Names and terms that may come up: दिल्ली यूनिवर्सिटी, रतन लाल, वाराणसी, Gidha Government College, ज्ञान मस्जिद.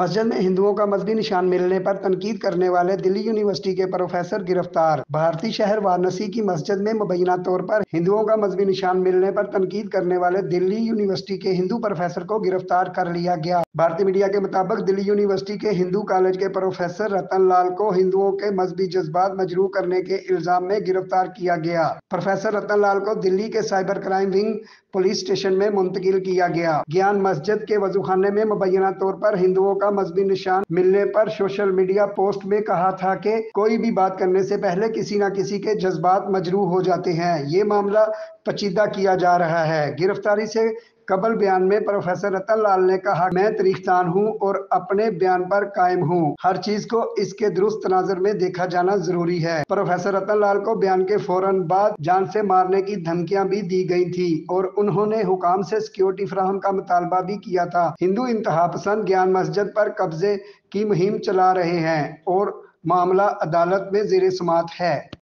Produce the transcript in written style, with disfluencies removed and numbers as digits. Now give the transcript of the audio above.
मस्जिद में हिंदुओं का मजहबी निशान मिलने पर तनकीद करने वाले दिल्ली यूनिवर्सिटी के प्रोफेसर गिरफ्तार। भारतीय शहर वाराणसी की मस्जिद में मुबैना तौर पर हिंदुओं का मजहबी निशान मिलने पर तनकीद करने वाले दिल्ली यूनिवर्सिटी के हिंदू प्रोफेसर को गिरफ्तार कर लिया गया। भारतीय मीडिया के मुताबिक दिल्ली यूनिवर्सिटी के हिंदू कॉलेज के प्रोफेसर रतन लाल को हिंदुओं के मजहबी जज्बात मजरूह करने के इल्जाम में गिरफ्तार किया गया। प्रोफेसर रतन लाल को दिल्ली के cyber crime wing police station में मुंतकिल किया गया। ज्ञान मस्जिद के वजूखाने में मुबैना तौर पर हिंदुओं का मजहबी निशान मिलने पर सोशल मीडिया पोस्ट में कहा था कि कोई भी बात करने से पहले किसी न किसी के जज्बात मजरूह हो जाते हैं। ये मामला पचीदा किया जा रहा है। गिरफ्तारी से कबल बयान में प्रोफेसर रतन लाल ने कहा, मैं तारीखदान हूँ और अपने बयान पर कायम हूँ। हर चीज को इसके दुरुस्त नजर में देखा जाना जरूरी है। प्रोफेसर रतन लाल को बयान के फौरन बाद जान से मारने की धमकियां भी दी गई थी और उन्होंने हुकाम से सिक्योरिटी फराहम का मुतालबा भी किया था। हिंदू इंतहा पसंद ज्ञान मस्जिद पर कब्जे की मुहिम चला रहे हैं और मामला अदालत में जेर सुमात है।